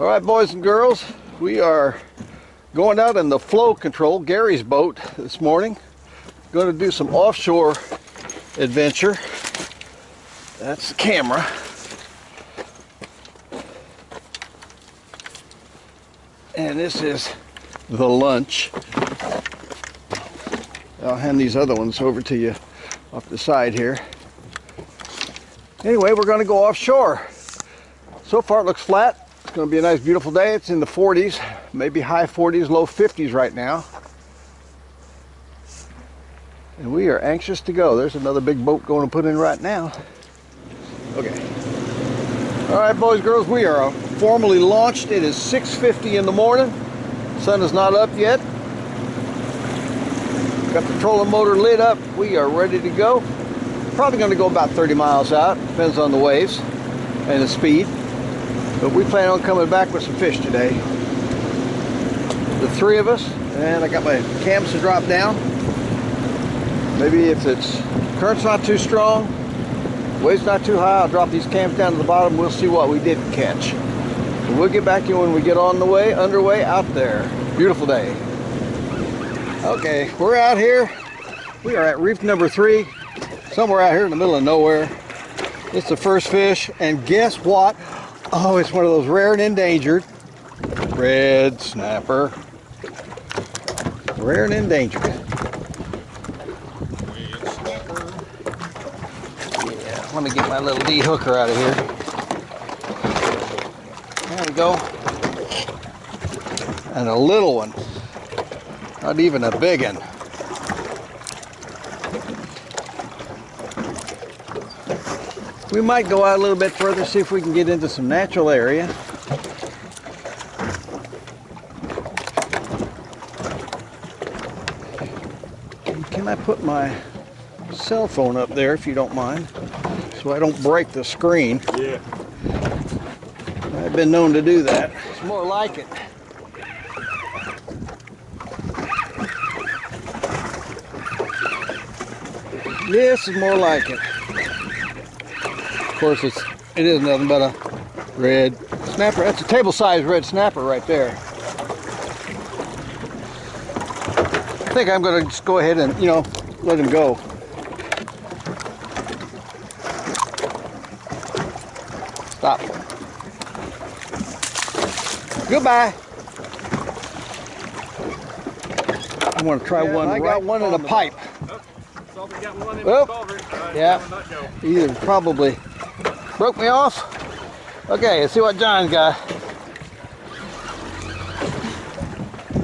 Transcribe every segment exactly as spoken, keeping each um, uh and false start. All right, boys and girls, we are going out in the flow control, Gary's boat, this morning. Going to do some offshore adventure. That's the camera. And this is the lunch. I'll hand these other ones over to you off the side here. Anyway, we're going to go offshore. So far it looks flat. It's going to be a nice, beautiful day. It's in the forties, maybe high forties, low fifties right now. And we are anxious to go. There's another big boat going to put in right now. Okay. All right, boys and girls, we are formally launched. It is six fifty in the morning. Sun is not up yet. Got the trolling motor lit up. We are ready to go. Probably going to go about thirty miles out. Depends on the waves and the speed. But we plan on coming back with some fish today. The three of us, and I got my cams to drop down. Maybe if it's current's not too strong, waves not too high, I'll drop these cams down to the bottom. We'll see what we didn't catch. And we'll get back to you when we get on the way, underway, out there. Beautiful day. Okay, we're out here. We are at reef number three, somewhere out here in the middle of nowhere. It's the first fish, and guess what? Oh, it's one of those rare and endangered red snapper. Rare and endangered. Red snapper. Yeah, let me get my little D hooker out of here. There we go. And a little one. Not even a big one. We might go out a little bit further, see if we can get into some natural area. Can I put my cell phone up there, if you don't mind, so I don't break the screen? Yeah. I've been known to do that. It's more like it. This is more like it. Of course, it's, it is nothing but a red snapper. That's a table-sized red snapper right there. I think I'm going to just go ahead and, you know, let him go. Stop. Goodbye. I want to try yeah, one. I right got one in a pipe. Oh, probably got one in oh. the culvert. Right, yeah, either probably. Broke me off. Okay, let's see what John's got.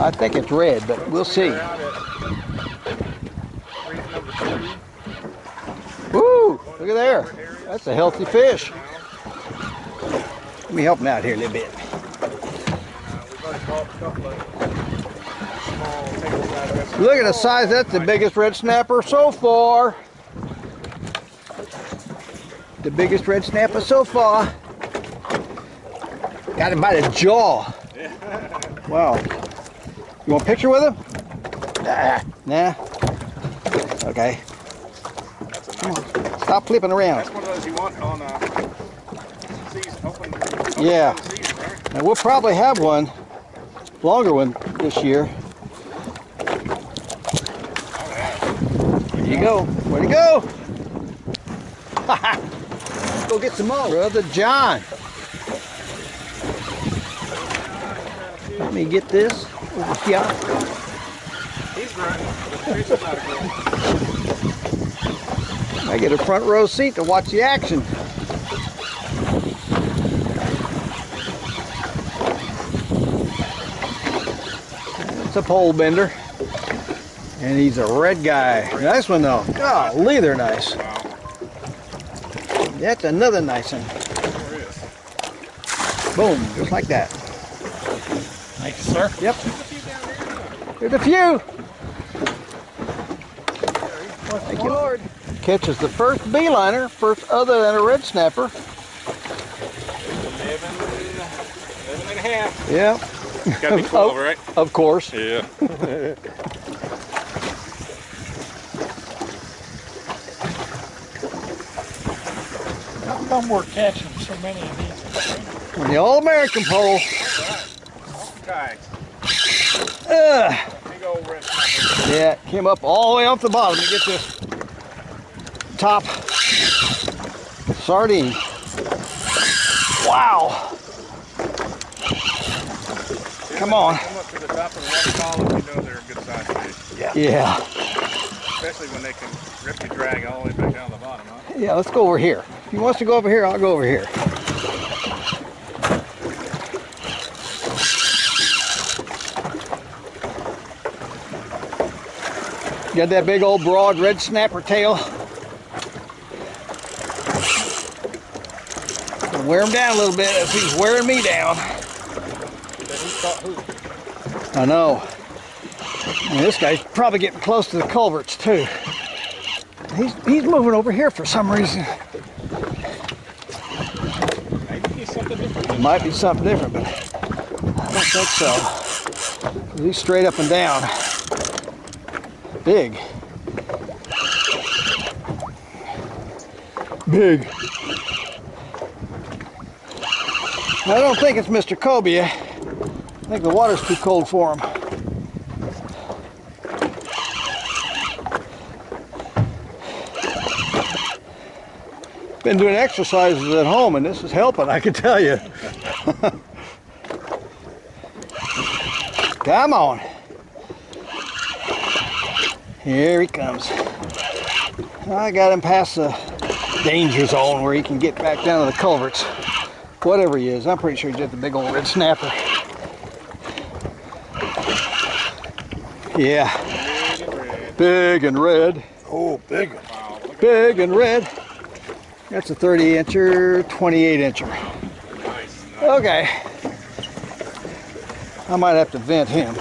I think it's red, but we'll see. Woo! Look at there. That's a healthy fish. Let me help him out here a little bit. Look at the size. That's the biggest red snapper so far. The biggest red snapper so far. Got him by the jaw. Wow. You want a picture with him? Nah. Nah. Okay. Come on. Stop flipping around. That's one of those you want on uh, season, open, open yeah. Season, right? Now we'll probably have one, longer one this year. There you go. Way to go. Let's go get some more. Brother John. Let me get this. Yeah. He's grunting. I get a front row seat to watch the action. It's a pole bender. And he's a red guy. Nice one though. Golly, they're nice. That's another nice one. Boom, just like that. Thank you, sir. Yep. There's a few. Thank you, Lord. Catches the first bee liner, first other than a red snapper. eleven and a half. Yeah. Got to be twelve, right? Of course. Yeah. Some were catching so many of these. on the all-American pole. Okay. Uh, big old red snapper. Yeah, came up all the way off the bottom to get this top sardine. Wow. Come on. Come up to the top of the column, you know they're a good size fish. Yeah. Yeah. Especially when they can rip the drag all the way back down to the bottom, huh? Yeah, let's go over here. If he wants to go over here, I'll go over here. Got that big old broad red snapper tail. I'll wear him down a little bit if he's wearing me down. I know. And this guy's probably getting close to the culverts too. He's he's moving over here for some reason. Maybe he's something different. It might be something different, but I don't think so. At least straight up and down. Big. Big. I don't think it's Mister Cobia. I think the water's too cold for him. Been doing exercises at home and this is helping, I can tell you. Come on. Here he comes. I got him past the danger zone where he can get back down to the culverts. Whatever he is, I'm pretty sure he's just the big old red snapper. Yeah, big and red. Oh, big one. Big and red. That's a thirty incher, twenty-eight incher. Okay. I might have to vent him.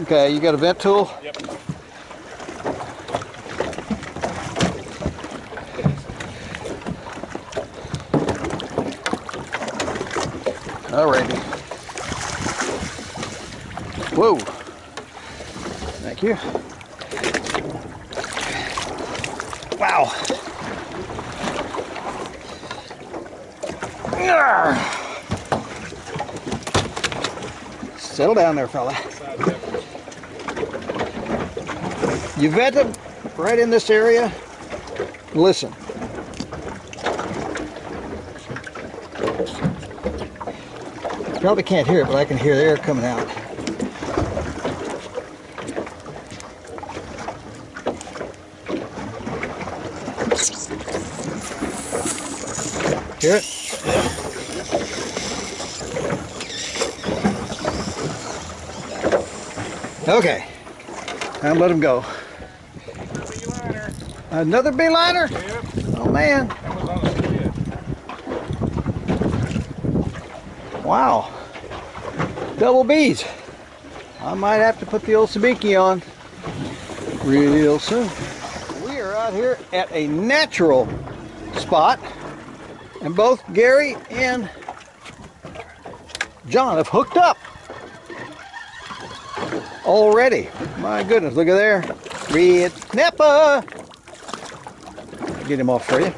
Okay, you got a vent tool? Yep. Alrighty. Whoa. Thank you. Wow. Arrgh. Settle down there, fella. You vet them right in this area. Listen. Probably can't hear it, but I can hear the air coming out. Hear it? Okay. Now let him go. Another bee liner? Yep. Oh man. That was on the lid. Wow. Double bees. I might have to put the old sabiki on real soon. We are out here at a natural spot, and both Gary and John have hooked up already. My goodness, look at there. Red snapper. Get him off for you.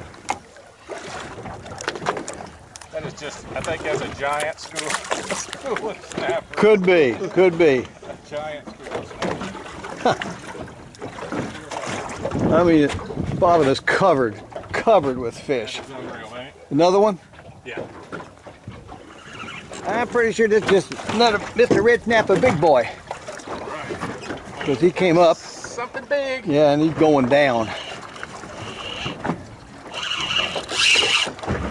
That is just, I think that's a giant school. Snapper. Could be, could be. A giant snapper. I mean, the bottom is covered, covered with fish. Unreal, another one? Yeah. I'm pretty sure this is just another Mister Red Snapper big boy. Because he came up. Something big. Yeah, and he's going down.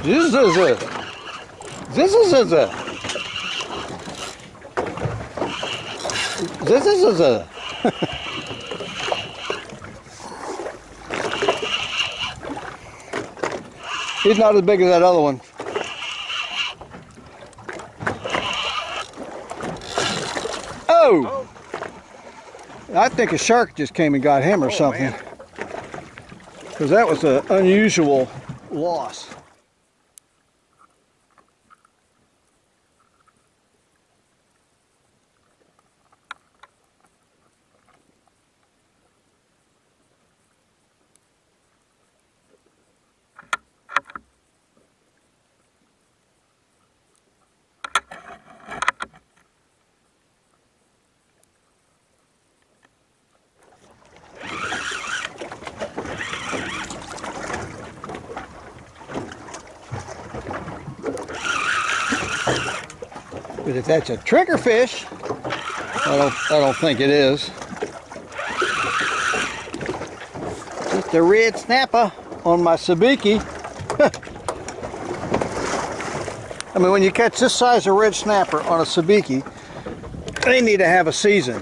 This is a. This is a. This is a. He's not as big as that other one. Oh! I think a shark just came and got him or oh, something. Because that was an unusual loss. But if that's a triggerfish, I don't, I don't think it is. Just a red snapper on my sabiki. I mean, when you catch this size of red snapper on a sabiki, they need to have a season.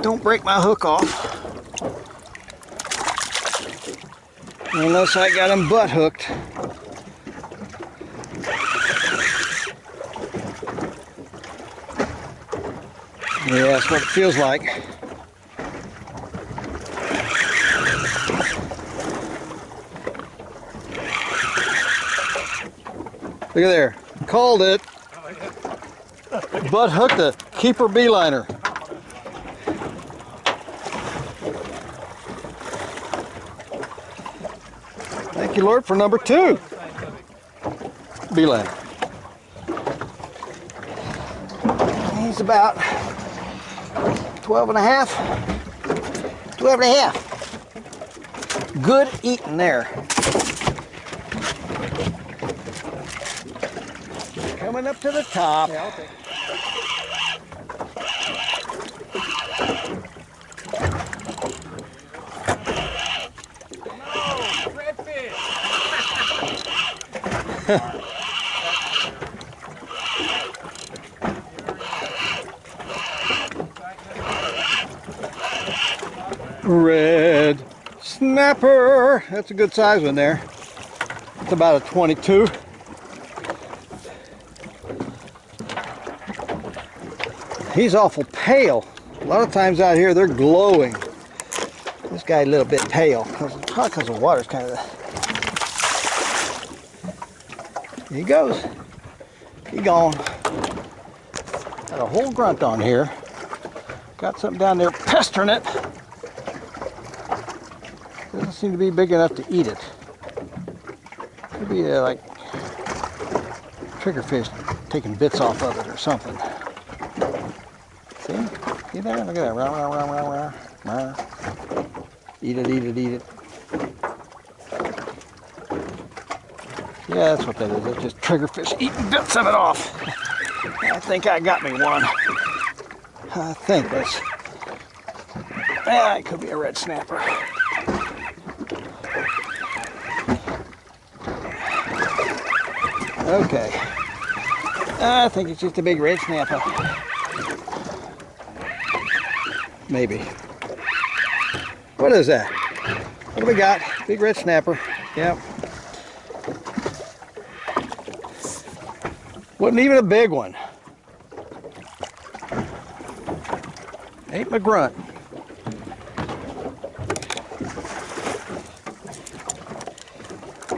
Don't break my hook off. Unless I got them butt hooked. Yeah, that's what it feels like. Look at there. Called it. Butt hooked a keeper bee liner. Thank you, Lord, for number two. Bee liner. He's about twelve and a half. twelve and a half. Good eating there. Coming up to the top. Yeah, okay. Red snapper. That's a good size one there. It's about a twenty-two. He's awful pale. A lot of times out here they're glowing. This guy a little bit pale. Probably because the water's kind of... He goes. He gone. Got a whole grunt on here. Got something down there pestering it. Doesn't seem to be big enough to eat it. Could be uh, like triggerfish taking bits off of it or something. See? See there? Look at that. Rah, rah, rah, rah, rah, rah. Eat it, eat it, eat it. Yeah, that's what that is. That's just triggerfish eating bits of it off. I think I got me one. I think that's... Yeah, it could be a red snapper. Okay. I think it's just a big red snapper. Maybe. What is that? What do we got? Big red snapper. Yep. Wasn't even a big one. Ain't my grunt.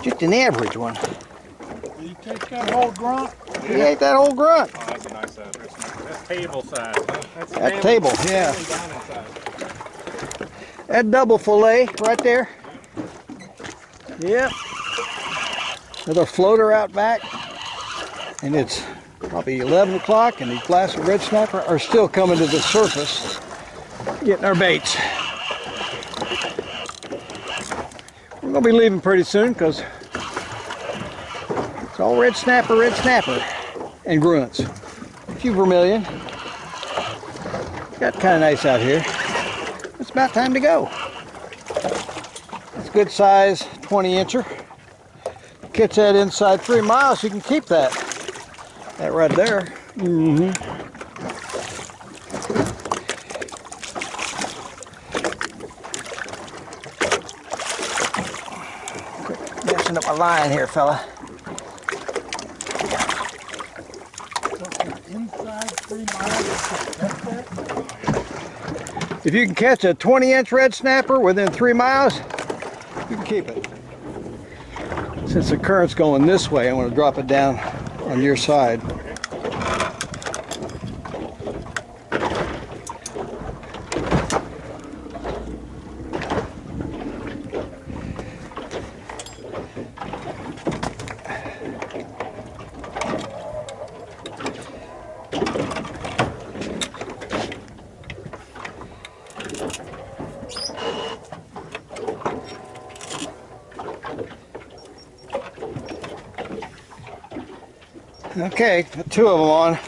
Just an average one. Did you take that whole grunt? He yeah. ate that whole grunt. Oh, that's a nice size. That's table size. Huh? That's that table, table yeah. Size. That double fillet right there. Yep. Another floater out back. And it's probably eleven o'clock, and these blasts of red snapper are still coming to the surface, getting our baits. We're going to be leaving pretty soon because it's all red snapper, red snapper, and grunts. A few vermilion. Got kind of nice out here. It's about time to go. It's a good size twenty incher. Catch that inside three miles, you can keep that. That right there. Mm-hmm. Quick, messing up my line here, fella. If you can catch a twenty inch red snapper within three miles, you can keep it. Since the current's going this way, I'm going to drop it down on your side. Okay, got two of them on.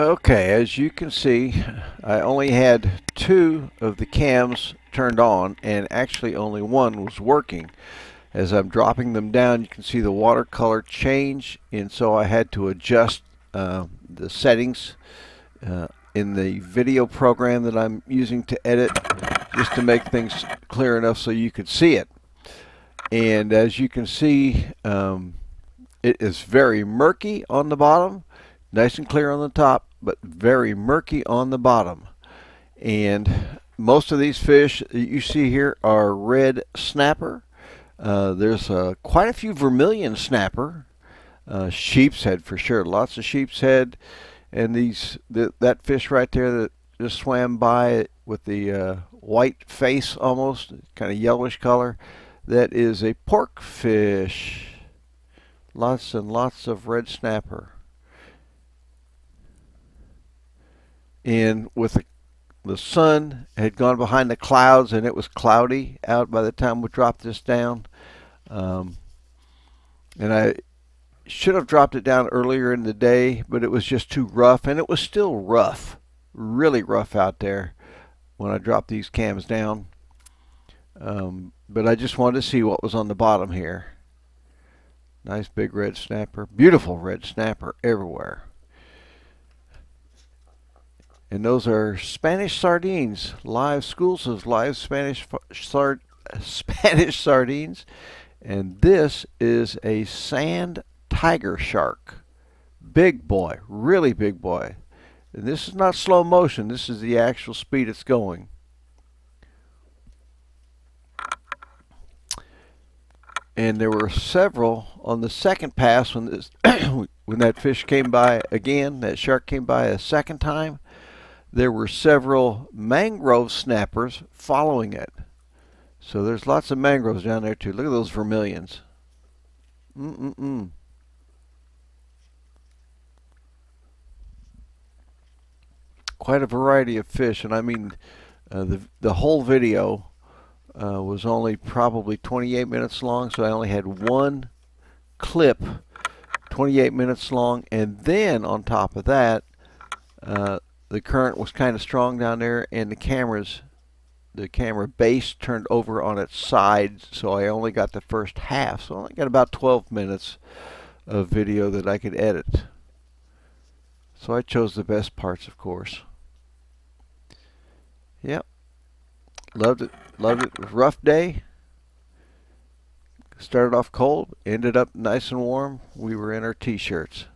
Okay, as you can see, I only had two of the cams turned on, and actually only one was working. As I'm dropping them down, you can see the watercolor change, and so I had to adjust uh, the settings uh, in the video program that I'm using to edit, just to make things clear enough so you could see it. And as you can see, um, it is very murky on the bottom, nice and clear on the top, but very murky on the bottom. And most of these fish that you see here are red snapper. Uh, there's uh, quite a few vermilion snapper, uh, sheep's head for sure, lots of sheep's head. And these th that fish right there that just swam by with the uh, white face, almost kind of yellowish color, that is a pork fish. Lots and lots of red snapper. And with the, the sun had gone behind the clouds, and it was cloudy out by the time we dropped this down. Um, and I should have dropped it down earlier in the day, but it was just too rough, and it was still rough, really rough out there when I dropped these cams down. Um, but I just wanted to see what was on the bottom here. Nice big red snapper, beautiful red snapper everywhere. And those are Spanish sardines, live schools of live Spanish sard Spanish sardines. And this is a sand tiger shark. Big boy, really big boy. And this is not slow motion, this is the actual speed it's going. And there were several on the second pass when this when that fish came by again, that shark came by a second time. There were several mangrove snappers following it. So there's lots of mangroves down there too. Look at those vermilions. Mm-mm-mm. Quite a variety of fish, and I mean uh, the, the whole video uh, was only probably twenty-eight minutes long, so I only had one clip twenty-eight minutes long, and then on top of that uh, the current was kind of strong down there, and the camera's, the camera base turned over on its side, so I only got the first half. So I only got about twelve minutes of video that I could edit. So I chose the best parts, of course. Yep, loved it. Loved it. It was a rough day. Started off cold, ended up nice and warm. We were in our t-shirts.